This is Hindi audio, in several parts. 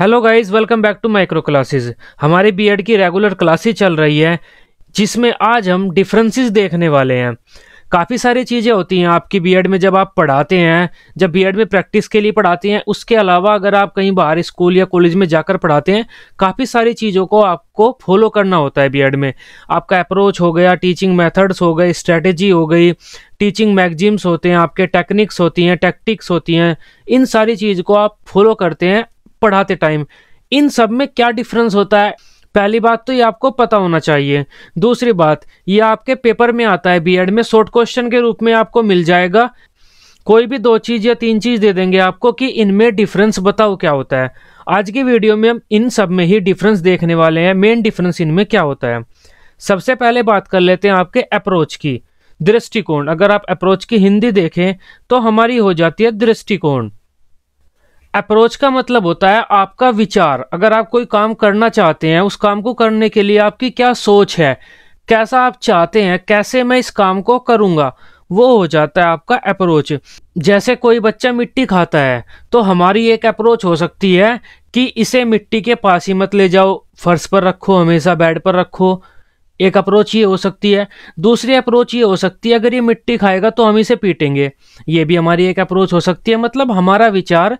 Hello guys, welcome back to micro classes. हमारे बीएड की रेगुलर क्लासेस चल रही है जिसमें आज हम डिफरेंसेस देखने वाले हैं। काफ़ी सारी चीज़ें होती हैं आपकी बीएड में जब आप पढ़ाते हैं, जब बीएड में प्रैक्टिस के लिए पढ़ाते हैं। उसके अलावा अगर आप कहीं बाहर स्कूल या कॉलेज में जाकर पढ़ाते हैं, काफ़ी सारी चीज़ों को आपको फॉलो करना होता है। बीएड में आपका अप्रोच हो गया, टीचिंग मेथड्स हो गए, स्ट्रेटजी हो गई, टीचिंग मैगजीम्स होते हैं, आपके टेक्निक्स होती हैं, टैक्टिक्स होती हैं। इन सारी चीज़ को आप फॉलो करते हैं पढ़ाते टाइम। इन सब में क्या डिफरेंस होता है, पहली बात तो ये आपको पता होना चाहिए। दूसरी बात, ये आपके पेपर में आता है, बीएड में शॉर्ट क्वेश्चन के रूप में आपको मिल जाएगा। कोई भी दो चीज़ या तीन चीज़ दे देंगे आपको कि इनमें डिफरेंस बताओ क्या होता है। आज की वीडियो में हम इन सब में ही डिफरेंस देखने वाले हैं, मेन डिफरेंस इनमें क्या होता है। सबसे पहले बात कर लेते हैं आपके अप्रोच की, दृष्टिकोण। अगर आप अप्रोच की हिंदी देखें तो हमारी हो जाती है दृष्टिकोण। अप्रोच का मतलब होता है आपका विचार। अगर आप कोई काम करना चाहते हैं, उस काम को करने के लिए आपकी क्या सोच है, कैसा आप चाहते हैं, कैसे मैं इस काम को करूँगा, वो हो जाता है आपका अप्रोच। जैसे कोई बच्चा मिट्टी खाता है तो हमारी एक अप्रोच हो सकती है कि इसे मिट्टी के पास ही मत ले जाओ, फर्श पर रखो, हमेशा बेड पर रखो। एक अप्रोच ये हो सकती है। दूसरी अप्रोच ये हो सकती है अगर ये मिट्टी खाएगा तो हम इसे पीटेंगे, ये भी हमारी एक अप्रोच हो सकती है। मतलब हमारा विचार,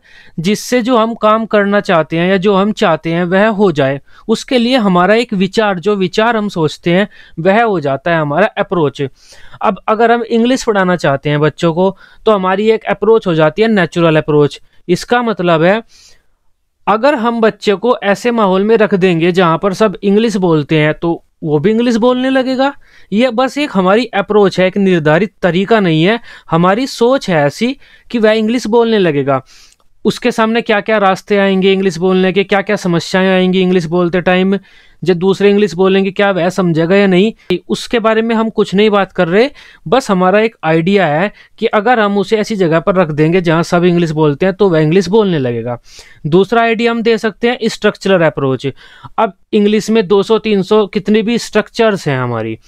जिससे जो हम काम करना चाहते हैं या जो हम चाहते हैं वह हो जाए, उसके लिए हमारा एक विचार, जो विचार हम सोचते हैं वह हो जाता है हमारा अप्रोच। अब अगर हम इंग्लिश पढ़ाना चाहते हैं बच्चों को तो हमारी एक अप्रोच हो जाती है नेचुरल अप्रोच। इसका मतलब है अगर हम बच्चे को ऐसे माहौल में रख देंगे जहाँ पर सब इंग्लिश बोलते हैं तो वो भी इंग्लिश बोलने लगेगा। यह बस एक हमारी अप्रोच है, एक निर्धारित तरीका नहीं है, हमारी सोच है ऐसी कि वह इंग्लिश बोलने लगेगा। उसके सामने क्या क्या रास्ते आएंगे इंग्लिश बोलने के, क्या क्या समस्याएं आएंगी इंग्लिश बोलते टाइम, जब दूसरे इंग्लिश बोलेंगे क्या वह समझेगा या नहीं, उसके बारे में हम कुछ नहीं बात कर रहे। बस हमारा एक आइडिया है कि अगर हम उसे ऐसी जगह पर रख देंगे जहाँ सब इंग्लिश बोलते हैं तो वह इंग्लिश बोलने लगेगा। दूसरा आइडिया हम दे सकते हैं स्ट्रक्चरल अप्रोच। अब इंग्लिश में 200-300 कितनी भी स्ट्रक्चर्स हैं, हमारी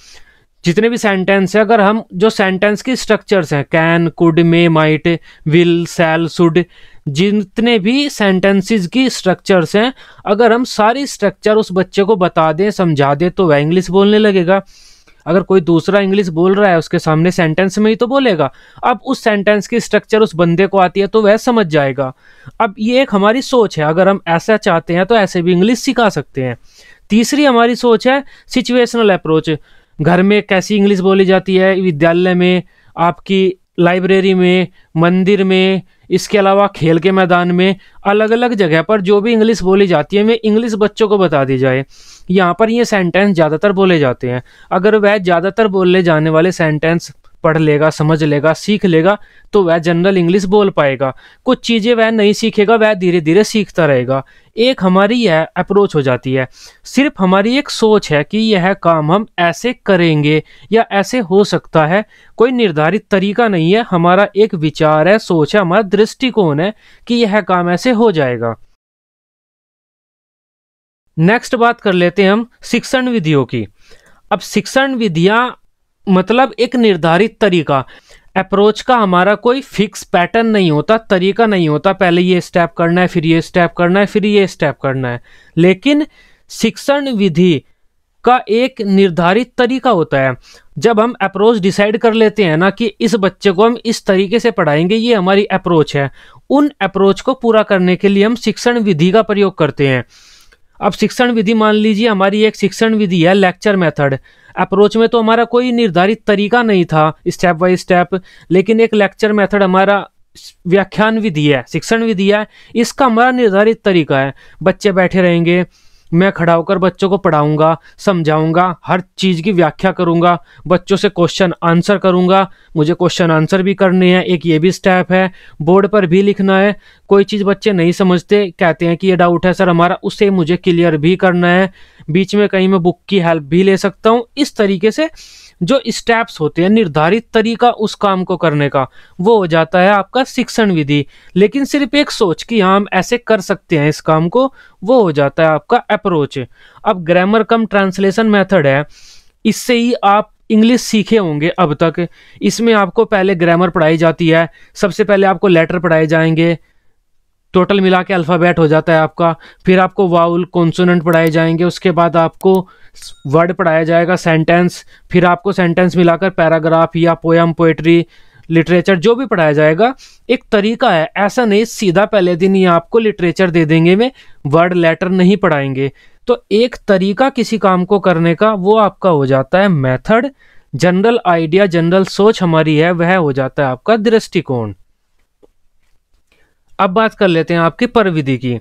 जितने भी सेंटेंस हैं, अगर हम जो सेंटेंस की स्ट्रक्चर्स हैं, can, could, may, might, will, shall, should, जितने भी सेंटेंसेस की स्ट्रक्चर्स हैं, अगर हम सारी स्ट्रक्चर उस बच्चे को बता दें, समझा दें तो वह इंग्लिश बोलने लगेगा। अगर कोई दूसरा इंग्लिश बोल रहा है उसके सामने सेंटेंस में ही तो बोलेगा। अब उस सेंटेंस की स्ट्रक्चर उस बंदे को आती है तो वह समझ जाएगा। अब ये एक हमारी सोच है, अगर हम ऐसा चाहते हैं तो ऐसे भी इंग्लिश सिखा सकते हैं। तीसरी हमारी सोच है सिचुएशनल अप्रोच। घर में कैसी इंग्लिश बोली जाती है, विद्यालय में, आपकी लाइब्रेरी में, मंदिर में, इसके अलावा खेल के मैदान में, अलग अलग जगह पर जो भी इंग्लिश बोली जाती है, वे इंग्लिश बच्चों को बता दी जाए। यहाँ पर ये सेंटेंस ज़्यादातर बोले जाते हैं। अगर वह ज़्यादातर बोले जाने वाले सेंटेंस पढ़ लेगा, समझ लेगा, सीख लेगा तो वह जनरल इंग्लिश बोल पाएगा। कुछ चीज़ें वह नहीं सीखेगा, वह धीरे धीरे सीखता रहेगा। एक हमारी यह अप्रोच हो जाती है। सिर्फ हमारी एक सोच है कि यह काम हम ऐसे करेंगे या ऐसे हो सकता है, कोई निर्धारित तरीका नहीं है। हमारा एक विचार है, सोच है, हमारा दृष्टिकोण है कि यह काम ऐसे हो जाएगा। नेक्स्ट बात कर लेते हैं हम शिक्षण विधियों की। अब शिक्षण विधियाँ मतलब एक निर्धारित तरीका। अप्रोच का हमारा कोई फिक्स पैटर्न नहीं होता, तरीका नहीं होता, पहले ये स्टेप करना है, फिर ये स्टेप करना है, फिर ये स्टेप करना है। लेकिन शिक्षण विधि का एक निर्धारित तरीका होता है। जब हम अप्रोच डिसाइड कर लेते हैं ना कि इस बच्चे को हम इस तरीके से पढ़ाएंगे, ये हमारी अप्रोच है, उन अप्रोच को पूरा करने के लिए हम शिक्षण विधि का प्रयोग करते हैं। अब शिक्षण विधि मान लीजिए हमारी एक शिक्षण विधि है लेक्चर मेथड। अप्रोच में तो हमारा कोई निर्धारित तरीका नहीं था, स्टेप बाय स्टेप, लेकिन एक लेक्चर मेथड हमारा व्याख्यान विधि है, शिक्षण विधि है, इसका हमारा निर्धारित तरीका है। बच्चे बैठे रहेंगे, मैं खड़ा होकर बच्चों को पढ़ाऊंगा, समझाऊंगा, हर चीज़ की व्याख्या करूंगा, बच्चों से क्वेश्चन आंसर करूंगा, मुझे क्वेश्चन आंसर भी करने हैं, एक ये भी स्टेप है, बोर्ड पर भी लिखना है। कोई चीज़ बच्चे नहीं समझते, कहते हैं कि ये डाउट है सर हमारा, उसे मुझे क्लियर भी करना है, बीच में कहीं मैं बुक की हेल्प भी ले सकता हूँ। इस तरीके से जो स्टेप्स होते हैं, निर्धारित तरीका उस काम को करने का, वो हो जाता है आपका शिक्षण विधि। लेकिन सिर्फ एक सोच कि हाँ हम ऐसे कर सकते हैं इस काम को, वो हो जाता है आपका अप्रोच। अब ग्रामर कम ट्रांसलेशन मेथड है, इससे ही आप इंग्लिश सीखे होंगे अब तक। इसमें आपको पहले ग्रामर पढ़ाई जाती है, सबसे पहले आपको लेटर पढ़ाए जाएंगे, टोटल मिला के अल्फ़ाबेट हो जाता है आपका। फिर आपको वाउल कॉन्सोनेंट पढ़ाए जाएंगे, उसके बाद आपको वर्ड पढ़ाया जाएगा, सेंटेंस, फिर आपको सेंटेंस मिलाकर पैराग्राफ या पोएम, पोएट्री, लिटरेचर जो भी पढ़ाया जाएगा। एक तरीका है, ऐसा नहीं सीधा पहले दिन ही आपको लिटरेचर दे देंगे में वर्ड लेटर नहीं पढ़ाएंगे। तो एक तरीका किसी काम को करने का वो आपका हो जाता है मेथड। जनरल आइडिया, जनरल सोच हमारी है वह हो जाता है आपका दृष्टिकोण। अब बात कर लेते हैं आपकी प्रविधि की।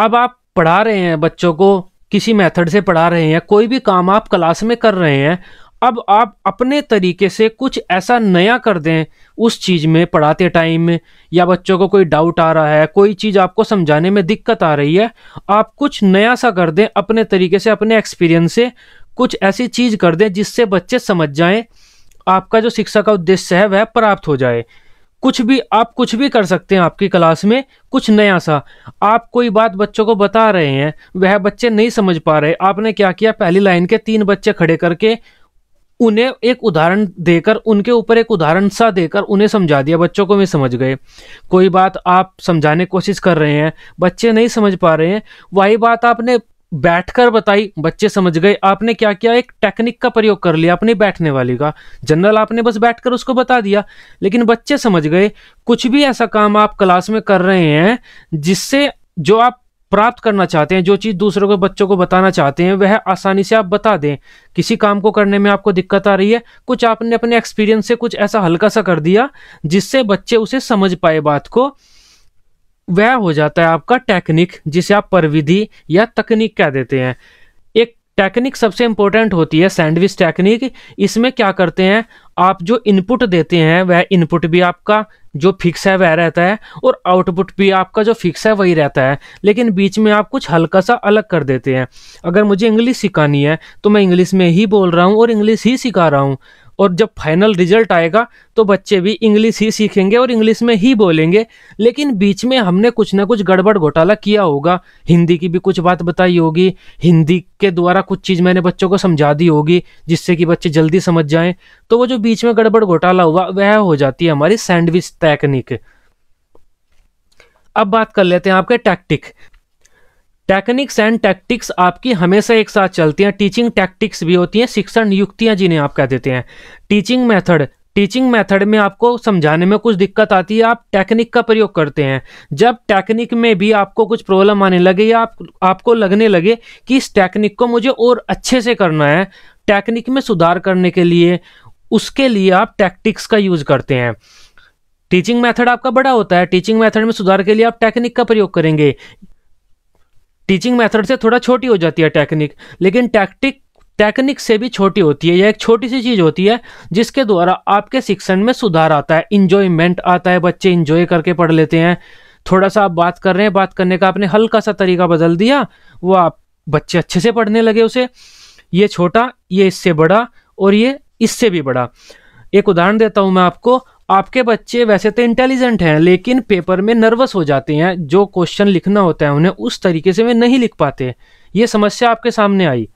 अब आप पढ़ा रहे हैं बच्चों को, किसी मेथड से पढ़ा रहे हैं, कोई भी काम आप क्लास में कर रहे हैं। अब आप अपने तरीके से कुछ ऐसा नया कर दें उस चीज़ में पढ़ाते टाइम, या बच्चों को कोई डाउट आ रहा है, कोई चीज़ आपको समझाने में दिक्कत आ रही है, आप कुछ नया सा कर दें अपने तरीके से, अपने एक्सपीरियंस से कुछ ऐसी चीज़ कर दें जिससे बच्चे समझ जाएं, आपका जो शिक्षा का उद्देश्य है वह प्राप्त हो जाए। कुछ भी आप कुछ भी कर सकते हैं आपकी क्लास में, कुछ नया सा। आप कोई बात बच्चों को बता रहे हैं, वह बच्चे नहीं समझ पा रहे, आपने क्या किया, पहली लाइन के 3 बच्चे खड़े करके उन्हें एक उदाहरण देकर, उनके ऊपर एक उदाहरण सा देकर उन्हें समझा दिया, बच्चों को भी समझ गए। कोई बात आप समझाने की कोशिश कर रहे हैं, बच्चे नहीं समझ पा रहे हैं, वही बात आपने बैठकर बताई, बच्चे समझ गए। आपने क्या किया, एक टेक्निक का प्रयोग कर लिया अपने बैठने वाली का, जनरल आपने बस बैठकर उसको बता दिया, लेकिन बच्चे समझ गए। कुछ भी ऐसा काम आप क्लास में कर रहे हैं जिससे जो आप प्राप्त करना चाहते हैं, जो चीज़ दूसरों को, बच्चों को बताना चाहते हैं, वह आसानी से आप बता दें। किसी काम को करने में आपको दिक्कत आ रही है, कुछ आपने अपने एक्सपीरियंस से कुछ ऐसा हल्का सा कर दिया जिससे बच्चे उसे समझ पाए बात को, वह हो जाता है आपका टेक्निक, जिसे आप प्रविधि या तकनीक कह देते हैं। एक टेक्निक सबसे इम्पोर्टेंट होती है सैंडविच टेक्निक। इसमें क्या करते हैं, आप जो इनपुट देते हैं वह इनपुट भी आपका जो फिक्स है वह रहता है, और आउटपुट भी आपका जो फिक्स है वही रहता है, लेकिन बीच में आप कुछ हल्का सा अलग कर देते हैं। अगर मुझे इंग्लिश सिखानी है तो मैं इंग्लिश में ही बोल रहा हूँ और इंग्लिश ही सिखा रहा हूँ, और जब फाइनल रिजल्ट आएगा तो बच्चे भी इंग्लिश ही सीखेंगे और इंग्लिश में ही बोलेंगे। लेकिन बीच में हमने कुछ ना कुछ गड़बड़ घोटाला किया होगा, हिंदी की भी कुछ बात बताई होगी, हिंदी के द्वारा कुछ चीज़ मैंने बच्चों को समझा दी होगी जिससे कि बच्चे जल्दी समझ जाएं, तो वो जो बीच में गड़बड़ घोटाला हुआ वह हो जाती है हमारी सैंडविच टेक्निक। अब बात कर लेते हैं आपके टैक्टिक। टेक्निक्स एंड टैक्टिक्स आपकी हमेशा एक साथ चलती हैं। टीचिंग टैक्टिक्स भी होती हैं, शिक्षण युक्तियाँ जिन्हें आप कह देते हैं। टीचिंग मेथड, टीचिंग मेथड में आपको समझाने में कुछ दिक्कत आती है, आप टेक्निक का प्रयोग करते हैं। जब टेक्निक में भी आपको कुछ प्रॉब्लम आने लगे या आपको लगने लगे कि इस टेक्निक को मुझे और अच्छे से करना है, टेक्निक में सुधार करने के लिए, उसके लिए आप टैक्टिक्स का यूज़ करते हैं। टीचिंग मेथड आपका बड़ा होता है, टीचिंग मेथड में सुधार के लिए आप टेक्निक का प्रयोग करेंगे। टीचिंग मेथड से थोड़ा छोटी हो जाती है टेक्निक, लेकिन टैक्टिक टेक्निक से भी छोटी होती है। यह एक छोटी सी चीज़ होती है जिसके द्वारा आपके शिक्षण में सुधार आता है, इंजॉयमेंट आता है, बच्चे इंजॉय करके पढ़ लेते हैं। थोड़ा सा आप बात कर रहे हैं, बात करने का आपने हल्का सा तरीका बदल दिया, वो आप बच्चे अच्छे से पढ़ने लगे उसे। ये छोटा, ये इससे बड़ा, और ये इससे भी बड़ा। एक उदाहरण देता हूँ मैं आपको। आपके बच्चे वैसे तो इंटेलिजेंट हैं, लेकिन पेपर में नर्वस हो जाते हैं, जो क्वेश्चन लिखना होता है उन्हें उस तरीके से वे नहीं लिख पाते। ये समस्या आपके सामने आई।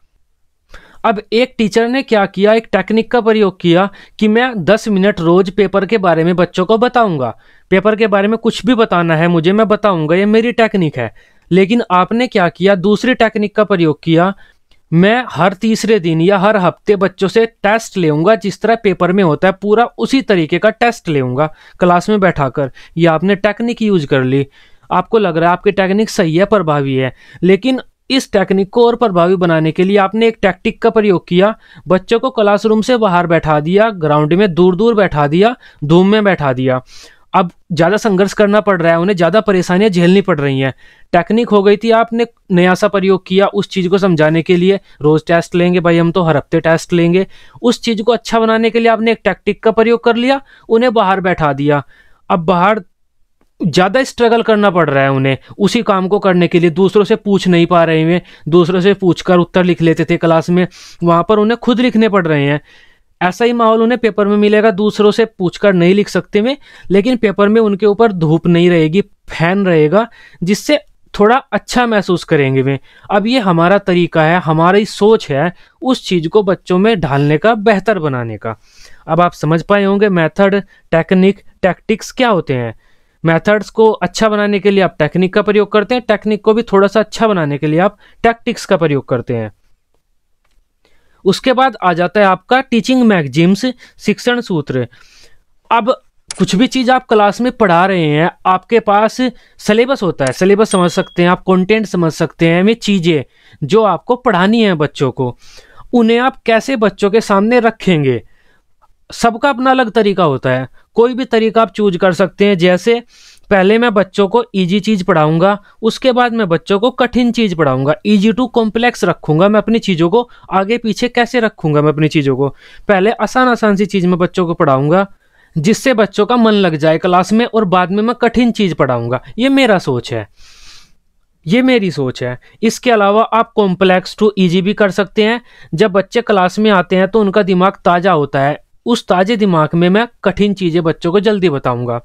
अब एक टीचर ने क्या किया, एक टेक्निक का प्रयोग किया कि मैं 10 मिनट रोज़ पेपर के बारे में बच्चों को बताऊंगा, पेपर के बारे में कुछ भी बताना है मुझे, मैं बताऊँगा, ये मेरी टेक्निक है। लेकिन आपने क्या किया, दूसरी टेक्निक का प्रयोग किया, मैं हर तीसरे दिन या हर हफ्ते बच्चों से टेस्ट लेऊंगा, जिस तरह पेपर में होता है पूरा उसी तरीके का टेस्ट लेऊंगा क्लास में बैठाकर। ये आपने टेक्निक यूज कर ली। आपको लग रहा है आपकी टेक्निक सही है, प्रभावी है, लेकिन इस टेक्निक को और प्रभावी बनाने के लिए आपने एक टैक्टिक का प्रयोग किया। बच्चों को क्लासरूम से बाहर बैठा दिया, ग्राउंड में दूर दूर बैठा दिया, धूम में बैठा दिया। अब ज़्यादा संघर्ष करना पड़ रहा है उन्हें, ज़्यादा परेशानियां झेलनी पड़ रही हैं। टेक्निक हो गई थी, आपने नया सा प्रयोग किया उस चीज़ को समझाने के लिए। रोज़ टेस्ट लेंगे भाई हम, तो हर हफ्ते टेस्ट लेंगे। उस चीज़ को अच्छा बनाने के लिए आपने एक टैक्टिक का प्रयोग कर लिया, उन्हें बाहर बैठा दिया। अब बाहर ज़्यादा स्ट्रगल करना पड़ रहा है उन्हें उसी काम को करने के लिए, दूसरों से पूछ नहीं पा रहे हैं। दूसरों से पूछकर उत्तर लिख लेते थे क्लास में, वहाँ पर उन्हें खुद लिखने पड़ रहे हैं। ऐसा ही माहौल उन्हें पेपर में मिलेगा, दूसरों से पूछकर नहीं लिख सकते में, लेकिन पेपर में उनके ऊपर धूप नहीं रहेगी, फैन रहेगा, जिससे थोड़ा अच्छा महसूस करेंगे वे। अब ये हमारा तरीका है, हमारी सोच है उस चीज़ को बच्चों में ढालने का, बेहतर बनाने का। अब आप समझ पाए होंगे मेथड, टेक्निक, टैक्टिक्स क्या होते हैं। मेथड्स को अच्छा बनाने के लिए आप टेक्निक का प्रयोग करते हैं, टेक्निक को भी थोड़ा सा अच्छा बनाने के लिए आप टैक्टिक्स का प्रयोग करते हैं। उसके बाद आ जाता है आपका टीचिंग मैक्सिम्स, शिक्षण सूत्र। अब कुछ भी चीज़ आप क्लास में पढ़ा रहे हैं, आपके पास सिलेबस होता है, सिलेबस समझ सकते हैं आप, कंटेंट समझ सकते हैं, ये चीज़ें जो आपको पढ़ानी है बच्चों को, उन्हें आप कैसे बच्चों के सामने रखेंगे। सबका अपना अलग तरीका होता है, कोई भी तरीका आप चूज कर सकते हैं। जैसे पहले मैं बच्चों को इजी चीज़ पढ़ाऊंगा, उसके बाद मैं बच्चों को कठिन चीज़ पढ़ाऊंगा, इजी टू कॉम्प्लेक्स रखूंगा। मैं अपनी चीज़ों को आगे पीछे कैसे रखूंगा, मैं अपनी चीज़ों को पहले आसान आसान सी चीज़ में बच्चों को पढ़ाऊंगा जिससे बच्चों का मन लग जाए क्लास में, और बाद में मैं कठिन चीज़ पढ़ाऊँगा। ये मेरा सोच है, ये मेरी सोच है। इसके अलावा आप कॉम्प्लेक्स टू ईजी भी कर सकते हैं। जब बच्चे क्लास में आते हैं तो उनका दिमाग ताज़ा होता है, उस ताज़े दिमाग में मैं कठिन चीज़ें बच्चों को जल्दी बताऊंगा।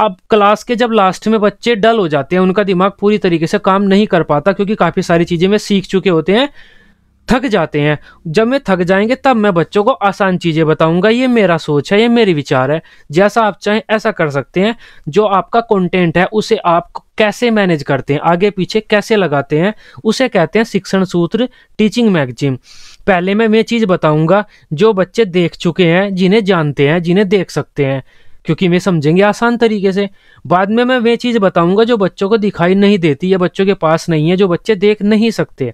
अब क्लास के जब लास्ट में बच्चे डल हो जाते हैं, उनका दिमाग पूरी तरीके से काम नहीं कर पाता क्योंकि काफ़ी सारी चीज़ें मैं सीख चुके होते हैं, थक जाते हैं। जब मैं थक जाएंगे तब मैं बच्चों को आसान चीज़ें बताऊंगा। ये मेरा सोच है, ये मेरे विचार है। जैसा आप चाहें ऐसा कर सकते हैं। जो आपका कंटेंट है उसे आप कैसे मैनेज करते हैं, आगे पीछे कैसे लगाते हैं, उसे कहते हैं शिक्षण सूत्र, टीचिंग मैक्सिम। पहले मैं ये चीज़ बताऊंगा जो बच्चे देख चुके हैं, जिन्हें जानते हैं, जिन्हें देख सकते हैं, क्योंकि वे समझेंगे आसान तरीके से। बाद में मैं वे चीज़ बताऊंगा जो बच्चों को दिखाई नहीं देती या बच्चों के पास नहीं है, जो बच्चे देख नहीं सकते।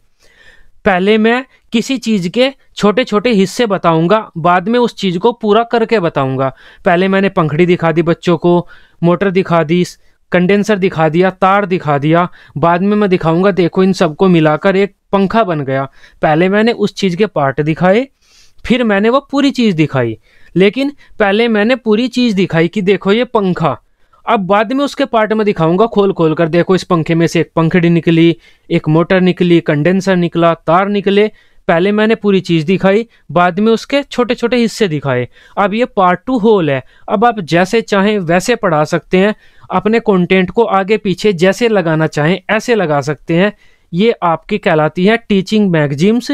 पहले मैं किसी चीज़ के छोटे छोटे हिस्से बताऊंगा, बाद में उस चीज़ को पूरा करके बताऊंगा। पहले मैंने पंखड़ी दिखा दी बच्चों को, मोटर दिखा दी, कंडेंसर दिखा दिया, तार दिखा दिया। बाद में मैं दिखाऊंगा देखो इन सबको मिलाकर एक पंखा बन गया। पहले मैंने उस चीज़ के पार्ट दिखाए, फिर मैंने वो पूरी चीज़ दिखाई। लेकिन पहले मैंने पूरी चीज़ दिखाई कि देखो ये पंखा। अब बाद में उसके पार्ट में दिखाऊंगा खोल खोल कर, देखो इस पंखे में से एक पंखड़ी निकली, एक मोटर निकली, कंडेंसर निकला, तार निकले। पहले मैंने पूरी चीज़ दिखाई, बाद में उसके छोटे छोटे हिस्से दिखाए। अब ये पार्ट टू होल है। अब आप जैसे चाहें वैसे पढ़ा सकते हैं, अपने कंटेंट को आगे पीछे जैसे लगाना चाहें ऐसे लगा सकते हैं। ये आपकी कहलाती है टीचिंग मैक्सिम्स।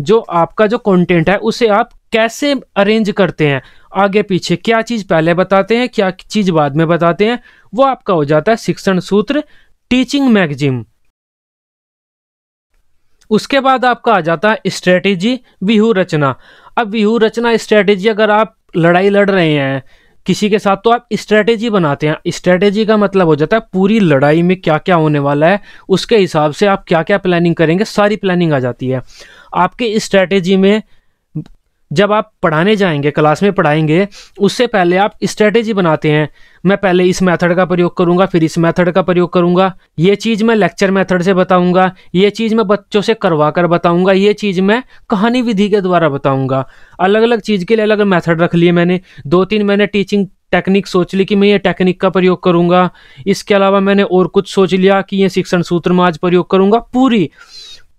जो आपका जो कंटेंट है उसे आप कैसे अरेंज करते हैं, आगे पीछे क्या चीज़ पहले बताते हैं, क्या चीज़ बाद में बताते हैं, वो आपका हो जाता है शिक्षण सूत्र, टीचिंग मैक्सिम। उसके बाद आपका आ जाता है स्ट्रेटेजी, व्यूह रचना। अब व्यूह रचना, स्ट्रेटेजी, अगर आप लड़ाई लड़ रहे हैं किसी के साथ तो आप स्ट्रेटेजी बनाते हैं। स्ट्रेटेजी का मतलब हो जाता है पूरी लड़ाई में क्या क्या होने वाला है, उसके हिसाब से आप क्या क्या प्लानिंग करेंगे, सारी प्लानिंग आ जाती है आपके स्ट्रेटेजी में। जब आप पढ़ाने जाएंगे, क्लास में पढ़ाएंगे, उससे पहले आप स्ट्रेटेजी बनाते हैं। मैं पहले इस मेथड का प्रयोग करूंगा, फिर इस मेथड का प्रयोग करूंगा, ये चीज़ मैं लेक्चर मेथड से बताऊंगा, ये चीज़ मैं बच्चों से करवा कर बताऊंगा, ये चीज़ मैं कहानी विधि के द्वारा बताऊंगा। अलग अलग चीज़ के लिए अलग अलग मेथड रख लिए मैंने। दो तीन मैंने टीचिंग टेक्निक सोच ली कि मैं ये टेक्निक का प्रयोग करूंगा। इसके अलावा मैंने और कुछ सोच लिया कि ये शिक्षण सूत्र में आज प्रयोग करूंगा।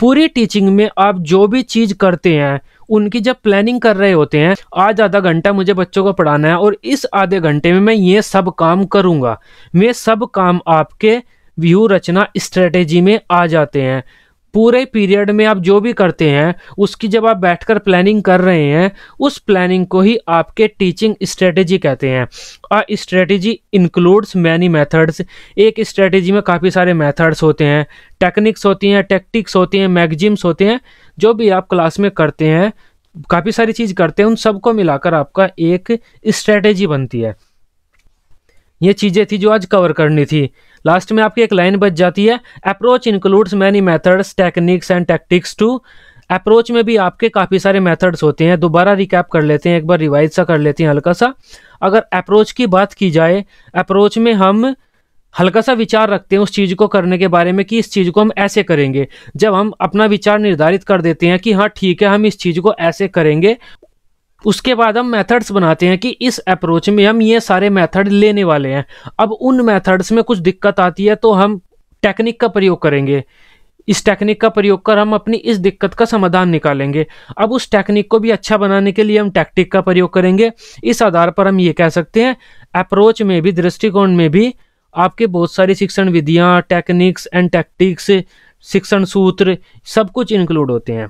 पूरी टीचिंग में आप जो भी चीज़ करते हैं उनकी जब प्लानिंग कर रहे होते हैं, आज आधा घंटा मुझे बच्चों को पढ़ाना है और इस आधे घंटे में मैं ये सब काम करूँगा। ये सब काम आपके व्यू रचना स्ट्रेटेजी में आ जाते हैं। पूरे पीरियड में आप जो भी करते हैं उसकी जब आप बैठकर प्लानिंग कर रहे हैं, उस प्लानिंग को ही आपके टीचिंग स्ट्रेटेजी कहते हैं। A strategy includes many methods. एक स्ट्रेटेजी में काफ़ी सारे मेथड्स होते हैं, टेक्निक्स होती हैं, टैक्टिक्स होती हैं, मैक्सिम्स होते हैं। जो भी आप क्लास में करते हैं, काफ़ी सारी चीज़ करते हैं, उन सबको मिलाकर आपका एक स्ट्रेटेजी बनती है। ये चीज़ें थी जो आज कवर करनी थी। लास्ट में आपकी एक लाइन बच जाती है, approach includes many methods, techniques and tactics too. Approach में भी आपके काफ़ी सारे मेथड्स होते हैं। दोबारा रिकैप कर लेते हैं, एक बार रिवाइज सा कर लेते हैं हल्का सा। अगर अप्रोच की बात की जाए, अप्रोच में हम हल्का सा विचार रखते हैं उस चीज़ को करने के बारे में कि इस चीज़ को हम ऐसे करेंगे। जब हम अपना विचार निर्धारित कर देते हैं कि हाँ ठीक है, हम इस चीज़ को ऐसे करेंगे, उसके बाद हम मेथड्स बनाते हैं कि इस अप्रोच में हम ये सारे मेथड लेने वाले हैं। अब उन मेथड्स में कुछ दिक्कत आती है तो हम टेक्निक का प्रयोग करेंगे। इस टेक्निक का प्रयोग कर हम अपनी इस दिक्कत का समाधान निकालेंगे। अब उस टेक्निक को भी अच्छा बनाने के लिए हम टैक्टिक का प्रयोग करेंगे। इस आधार पर हम ये कह सकते हैं अप्रोच में भी, दृष्टिकोण में भी आपके बहुत सारी शिक्षण विधियाँ, टेक्निक्स एंड टैक्टिक्स, शिक्षण सूत्र, सब कुछ इंक्लूड होते हैं।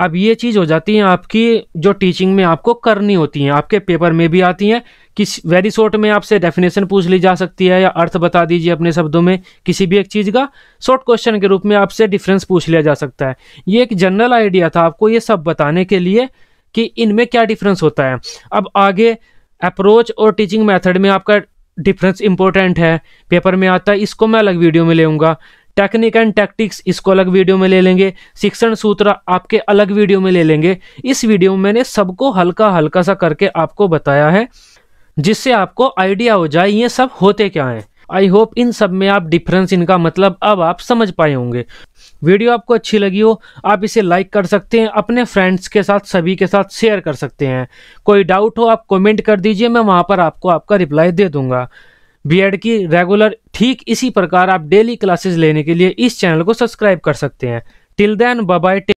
अब ये चीज़ हो जाती है आपकी जो टीचिंग में आपको करनी होती है, आपके पेपर में भी आती हैं कि वेरी शॉर्ट में आपसे डेफिनेशन पूछ ली जा सकती है या अर्थ बता दीजिए अपने शब्दों में किसी भी एक चीज़ का, शॉर्ट क्वेश्चन के रूप में आपसे डिफरेंस पूछ लिया जा सकता है। ये एक जनरल आइडिया था आपको ये सब बताने के लिए कि इनमें क्या डिफरेंस होता है। अब आगे अप्रोच और टीचिंग मैथड में आपका डिफरेंस इंपॉर्टेंट है, पेपर में आता है, इसको मैं अलग वीडियो में लेऊंगा। टेक्निक एंड टैक्टिक्स इसको अलग वीडियो में ले लेंगे, शिक्षण सूत्र आपके अलग वीडियो में ले लेंगे। इस वीडियो में मैंने सबको हल्का हल्का सा करके आपको बताया है जिससे आपको आइडिया हो जाए ये सब होते क्या हैं। आई होप इन सब में आप डिफरेंस, इनका मतलब अब आप समझ पाए होंगे। वीडियो आपको अच्छी लगी हो आप इसे लाइक कर सकते हैं, अपने फ्रेंड्स के साथ सभी के साथ शेयर कर सकते हैं। कोई डाउट हो आप कमेंट कर दीजिए, मैं वहाँ पर आपको आपका रिप्लाई दे दूँगा। बीएड की रेगुलर ठीक इसी प्रकार आप डेली क्लासेस लेने के लिए इस चैनल को सब्सक्राइब कर सकते हैं। Till then bye bye.